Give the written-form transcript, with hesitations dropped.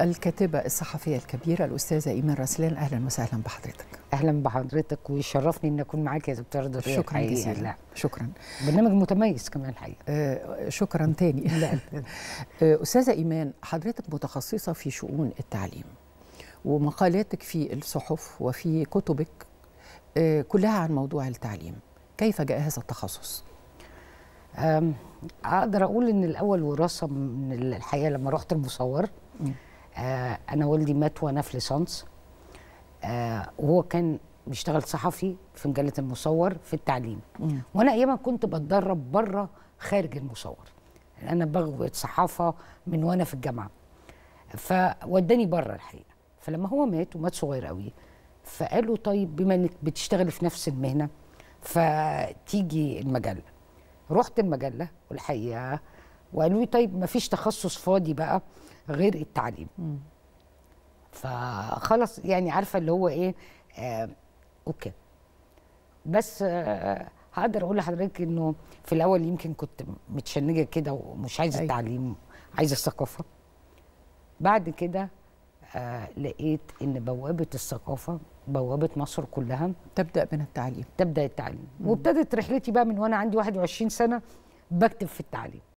الكاتبة الصحفية الكبيرة الأستاذة إيمان رسلان. أهلا وسهلا بحضرتك. أهلا بحضرتك، ويشرفني أن أكون معاك يا دكتورة ضفير. شكرا جزيلا. شكرا. برنامج متميز كمان حقيقة. شكرا تاني. لا. أستاذة إيمان، حضرتك متخصصة في شؤون التعليم، ومقالاتك في الصحف وفي كتبك كلها عن موضوع التعليم. كيف جاء هذا التخصص؟ أقدر أقول إن الأول وراثة من الحقيقة. لما رحت المصور، أنا والدي مات وأنا في ليسانس، وهو كان بيشتغل صحفي في مجلة المصور في التعليم، وأنا أيامها كنت بتدرب بره خارج المصور. أنا بغوة صحافة من وأنا في الجامعة، فوداني بره الحقيقة. فلما هو مات، ومات صغير قوي، فقالوا طيب بما إنك بتشتغل في نفس المهنة فتيجي المجلة. رحت المجلة والحقيقة، وقالوا لي طيب ما فيش تخصص فاضي بقى غير التعليم. فخلص يعني عارفة اللي هو إيه. أوكي. بس هقدر أقول لحضرتك إنه في الأول يمكن كنت متشنجة كده ومش عايزة التعليم، عايزة الثقافة. بعد كده لقيت إن بوابة الثقافة، بوابة مصر كلها، تبدأ من التعليم. وابتدت رحلتي بقى من وأنا عندي 21 سنة بكتب في التعليم.